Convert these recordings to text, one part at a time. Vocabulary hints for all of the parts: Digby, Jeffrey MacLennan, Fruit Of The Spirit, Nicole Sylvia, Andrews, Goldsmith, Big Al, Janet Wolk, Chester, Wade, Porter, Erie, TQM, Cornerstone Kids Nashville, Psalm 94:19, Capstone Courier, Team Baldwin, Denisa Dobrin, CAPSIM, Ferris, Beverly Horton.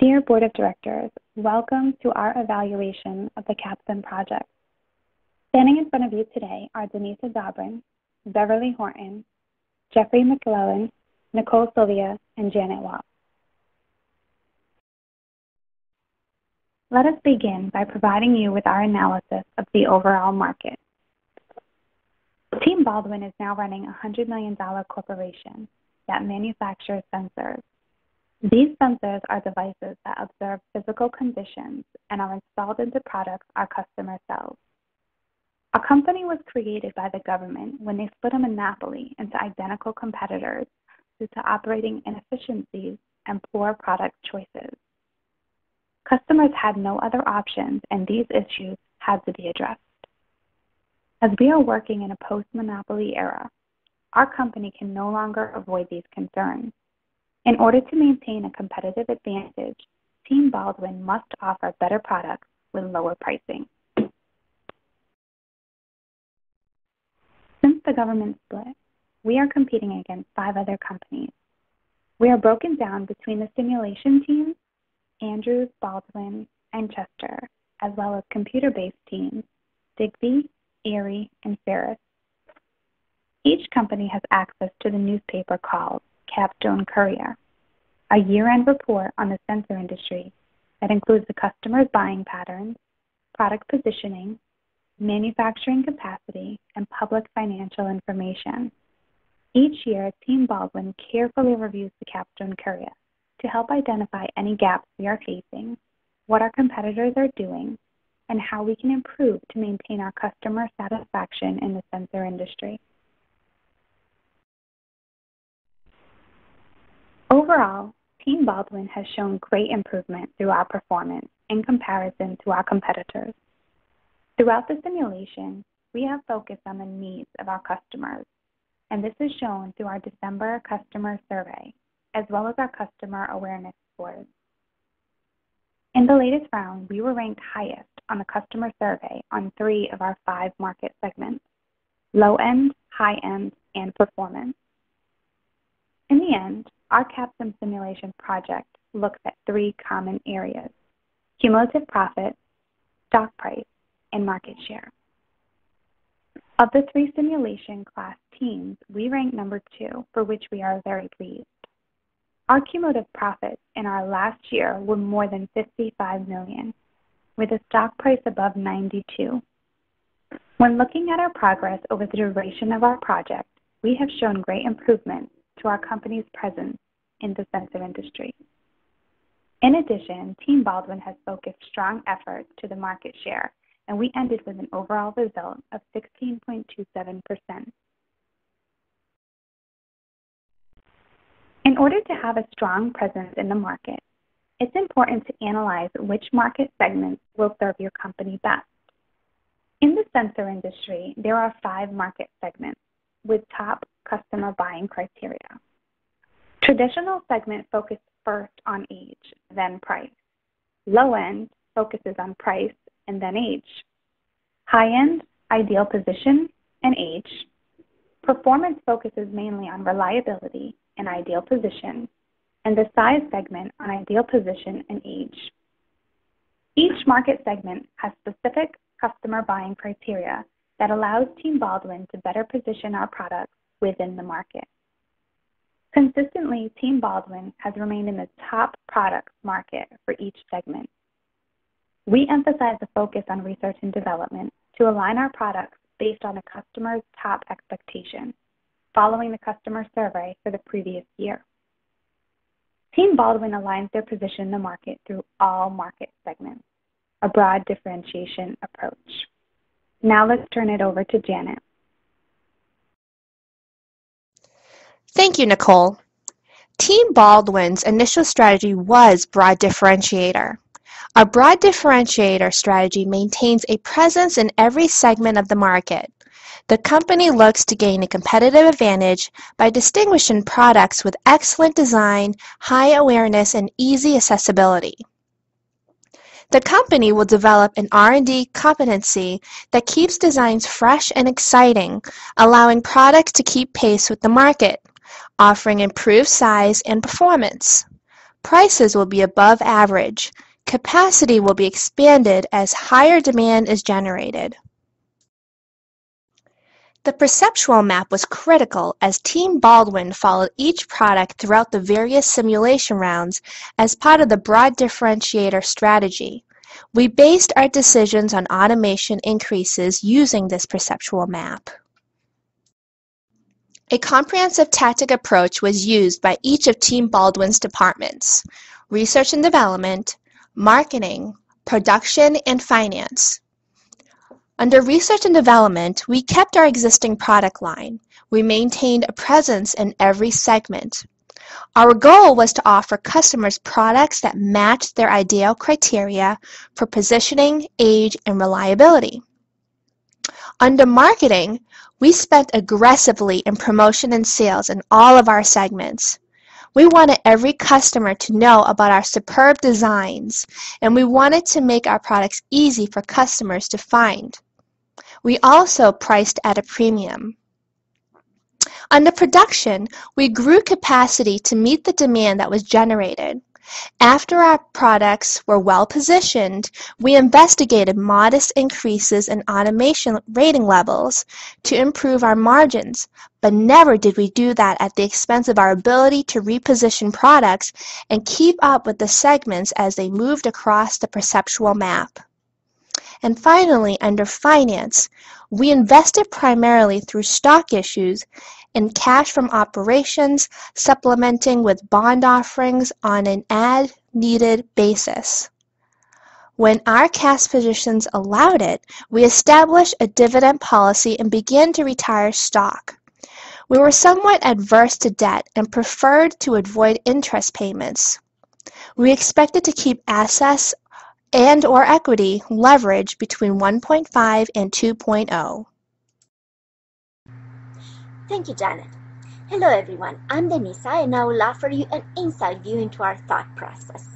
Dear Board of Directors, welcome to our evaluation of the CAPSIM project. Standing in front of you today are Denisa Dobrin, Beverly Horton, Jeffrey MacLennan, Nicole Sylvia, and Janet Wolk. Let us begin by providing you with our analysis of the overall market. Team Baldwin is now running a $100 million corporation that manufactures sensors. These sensors are devices that observe physical conditions and are installed into products our customer sells. Our company was created by the government when they split a monopoly into identical competitors due to operating inefficiencies and poor product choices. Customers had no other options, and these issues had to be addressed. As we are working in a post-monopoly era, our company can no longer avoid these concerns. In order to maintain a competitive advantage, Team Baldwin must offer better products with lower pricing. Since the government split, we are competing against 5 other companies. We are broken down between the simulation teams, Andrews, Baldwin, and Chester, as well as computer-based teams, Digby, Erie, and Ferris. Each company has access to the newspaper called Capstone Courier, a year-end report on the sensor industry that includes the customer's buying patterns, product positioning, manufacturing capacity, and public financial information. Each year, Team Baldwin carefully reviews the Capstone Courier to help identify any gaps we are facing, what our competitors are doing, and how we can improve to maintain our customer satisfaction in the sensor industry. Overall, Team Baldwin has shown great improvement through our performance in comparison to our competitors. Throughout the simulation, we have focused on the needs of our customers, and this is shown through our December customer survey, as well as our customer awareness scores. In the latest round, we were ranked highest on the customer survey on 3 of our 5 market segments: low end, high end, and performance. In the end, our CAPSIM simulation project looks at 3 common areas: cumulative profit, stock price, and market share. Of the 3 simulation class teams, we ranked number 2, for which we are very pleased. Our cumulative profits in our last year were more than $55 million, with a stock price above 92. When looking at our progress over the duration of our project, we have shown great improvement to our company's presence in the sensor industry. In addition, Team Baldwin has focused strong efforts to the market share, and we ended with an overall result of 16.27%. In order to have a strong presence in the market, it's important to analyze which market segments will serve your company best. In the sensor industry, there are 5 market segments with top customer buying criteria. Traditional segment focuses first on age, then price. Low end focuses on price and then age. High end, ideal position and age. Performance focuses mainly on reliability and ideal position, and the size segment on ideal position and age. Each market segment has specific customer buying criteria that allows Team Baldwin to better position our products within the market. Consistently, Team Baldwin has remained in the top products market for each segment. We emphasize the focus on research and development to align our products based on the customer's top expectation, following the customer survey for the previous year. Team Baldwin aligns their position in the market through all market segments, a broad differentiation approach. Now let's turn it over to Janet. Thank you, Nicole. Team Baldwin's initial strategy was broad differentiator. Our broad differentiator strategy maintains a presence in every segment of the market. The company looks to gain a competitive advantage by distinguishing products with excellent design, high awareness, and easy accessibility. The company will develop an R&D competency that keeps designs fresh and exciting, allowing products to keep pace with the market, offering improved size and performance. Prices will be above average. Capacity will be expanded as higher demand is generated. The perceptual map was critical as Team Baldwin followed each product throughout the various simulation rounds as part of the broad differentiator strategy. We based our decisions on automation increases using this perceptual map. A comprehensive tactic approach was used by each of Team Baldwin's departments: research and development, marketing, production, and finance. Under research and development, we kept our existing product line. We maintained a presence in every segment. Our goal was to offer customers products that matched their ideal criteria for positioning, age, and reliability. Under marketing, we spent aggressively in promotion and sales in all of our segments. We wanted every customer to know about our superb designs, and we wanted to make our products easy for customers to find. We also priced at a premium. Under production, we grew capacity to meet the demand that was generated. After our products were well positioned, we investigated modest increases in automation rating levels to improve our margins, but never did we do that at the expense of our ability to reposition products and keep up with the segments as they moved across the perceptual map. And finally, under finance, we invested primarily through stock issues and cash from operations, supplementing with bond offerings on an as-needed basis. When our cash positions allowed it, we established a dividend policy and began to retire stock. We were somewhat adverse to debt and preferred to avoid interest payments. We expected to keep assets and or equity leverage between 1.5 and 2.0. Thank you, Janet. Hello, everyone. I'm Denisa, and I will offer you an inside view into our thought process.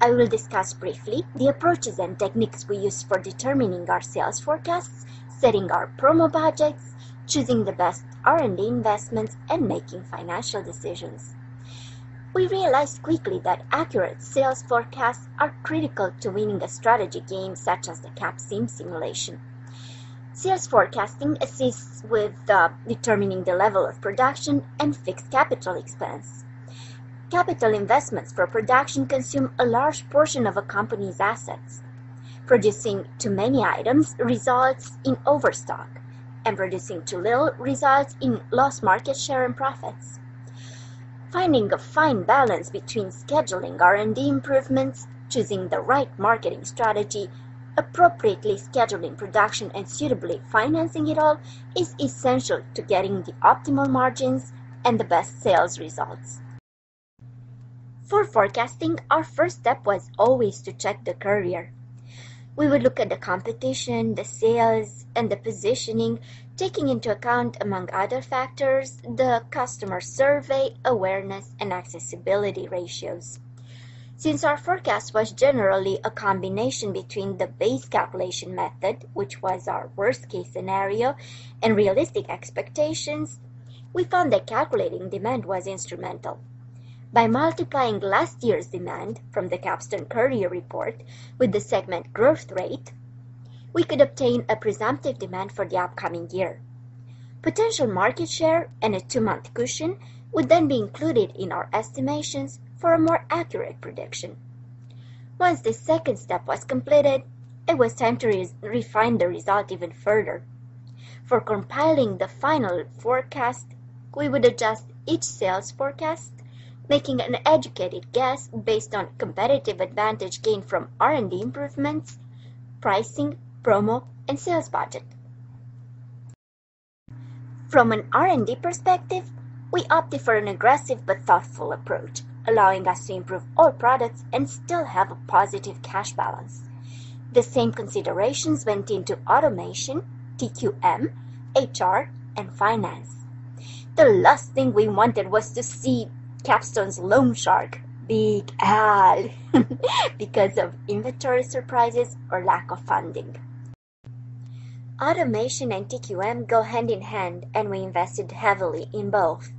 I will discuss briefly the approaches and techniques we use for determining our sales forecasts, setting our promo budgets, choosing the best R&D investments, and making financial decisions. We realized quickly that accurate sales forecasts are critical to winning a strategy game such as the CAPSIM simulation. Sales forecasting assists with determining the level of production and fixed capital expense. Capital investments for production consume a large portion of a company's assets. Producing too many items results in overstock, and producing too little results in lost market share and profits. Finding a fine balance between scheduling R&D improvements, choosing the right marketing strategy, appropriately scheduling production, and suitably financing it all is essential to getting the optimal margins and the best sales results. For forecasting, our first step was always to check the courier. We would look at the competition, the sales, and the positioning, taking into account, among other factors, the customer survey, awareness, and accessibility ratios. Since our forecast was generally a combination between the base calculation method, which was our worst-case scenario, and realistic expectations, we found that calculating demand was instrumental. By multiplying last year's demand from the Capstone Courier report with the segment growth rate, we could obtain a presumptive demand for the upcoming year. Potential market share and a 2-month cushion would then be included in our estimations for a more accurate prediction. Once this second step was completed, it was time to refine the result even further. For compiling the final forecast, we would adjust each sales forecast, making an educated guess based on competitive advantage gained from R&D improvements, pricing, promo, and sales budget. From an R&D perspective, we opted for an aggressive but thoughtful approach, allowing us to improve all products and still have a positive cash balance. The same considerations went into automation, TQM, HR, and finance. The last thing we wanted was to see Capstone's loan shark, Big Al, because of inventory surprises or lack of funding. Automation and TQM go hand in hand, and we invested heavily in both.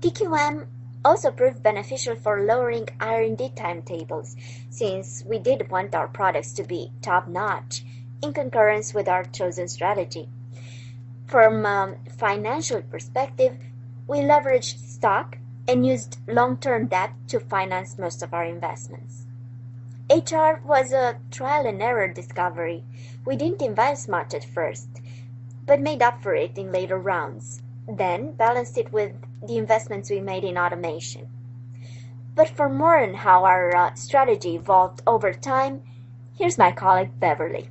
TQM also proved beneficial for lowering R&D timetables, since we did want our products to be top-notch, in concurrence with our chosen strategy. From a financial perspective, we leveraged stock and used long-term debt to finance most of our investments. HR was a trial-and-error discovery. We didn't invest much at first, but made up for it in later rounds, then balanced it with the investments we made in automation. But for more on how our strategy evolved over time, here's my colleague Beverly.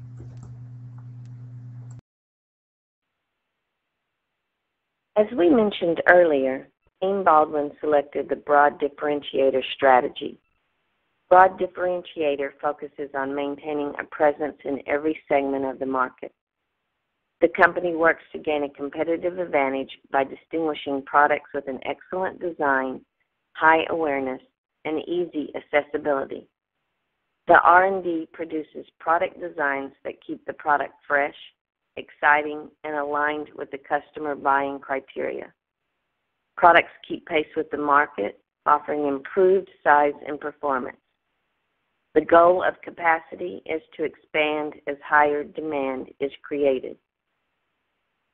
As we mentioned earlier, Team Baldwin selected the broad differentiator strategy. Broad differentiator focuses on maintaining a presence in every segment of the market. The company works to gain a competitive advantage by distinguishing products with an excellent design, high awareness, and easy accessibility. The R&D produces product designs that keep the product fresh, exciting, and aligned with the customer buying criteria. Products keep pace with the market, offering improved size and performance. The goal of capacity is to expand as higher demand is created.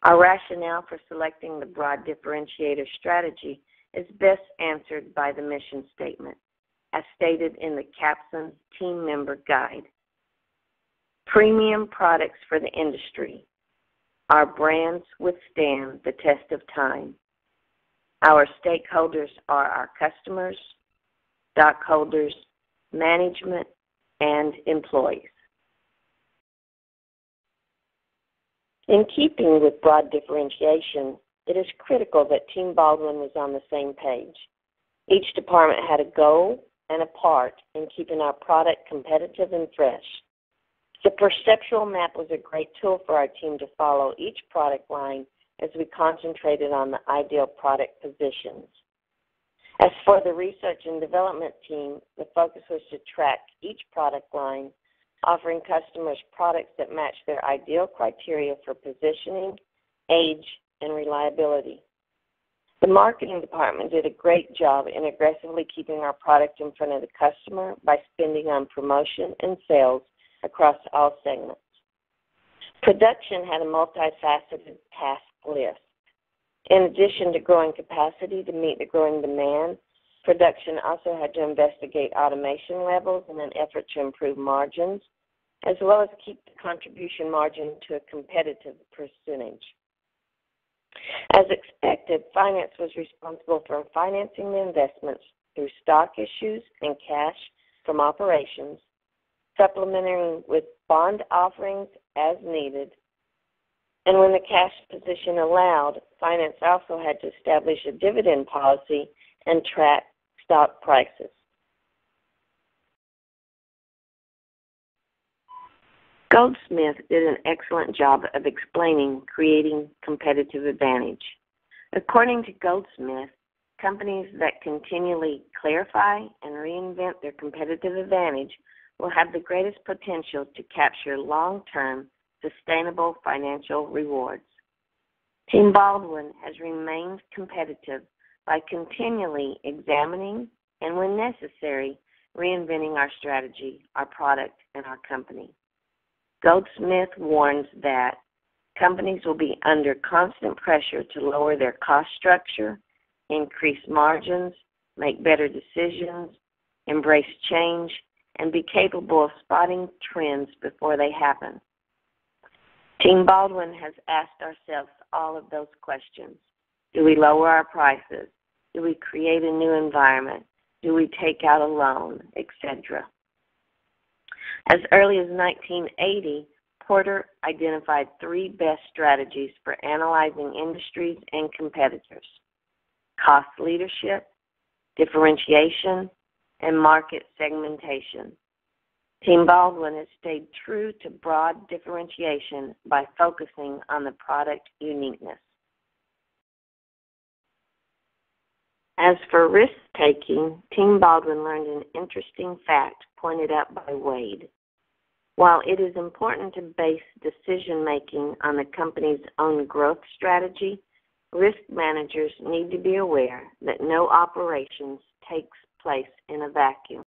Our rationale for selecting the broad differentiator strategy is best answered by the mission statement, as stated in the CAPSIM Team Member Guide. Premium products for the industry. Our brands withstand the test of time. Our stakeholders are our customers, stockholders, management, and employees. In keeping with broad differentiation, it is critical that Team Baldwin was on the same page. Each department had a goal and a part in keeping our product competitive and fresh. The perceptual map was a great tool for our team to follow each product line as we concentrated on the ideal product positions. As for the research and development team, the focus was to track each product line, offering customers products that match their ideal criteria for positioning, age, and reliability. The marketing department did a great job in aggressively keeping our product in front of the customer by spending on promotion and sales across all segments. Production had a multifaceted task list. In addition to growing capacity to meet the growing demand, production also had to investigate automation levels in an effort to improve margins, as well as keep the contribution margin to a competitive percentage. As expected, finance was responsible for financing the investments through stock issues and cash from operations, supplementing with bond offerings as needed. And when the cash position allowed, finance also had to establish a dividend policy and track stock prices. Goldsmith did an excellent job of explaining creating competitive advantage. According to Goldsmith, companies that continually clarify and reinvent their competitive advantage will have the greatest potential to capture long-term, sustainable financial rewards. Team Baldwin has remained competitive by continually examining and, when necessary, reinventing our strategy, our product, and our company. Goldsmith warns that companies will be under constant pressure to lower their cost structure, increase margins, make better decisions, embrace change, and be capable of spotting trends before they happen. Team Baldwin has asked ourselves all of those questions. Do we lower our prices? Do we create a new environment? Do we take out a loan, etc.? As early as 1980, Porter identified 3 best strategies for analyzing industries and competitors: cost leadership, differentiation, and market segmentation. Team Baldwin has stayed true to broad differentiation by focusing on the product uniqueness. As for risk-taking, Team Baldwin learned an interesting fact pointed out by Wade. While it is important to base decision-making on the company's own growth strategy, Risk managers need to be aware that no operations takes place in a vacuum.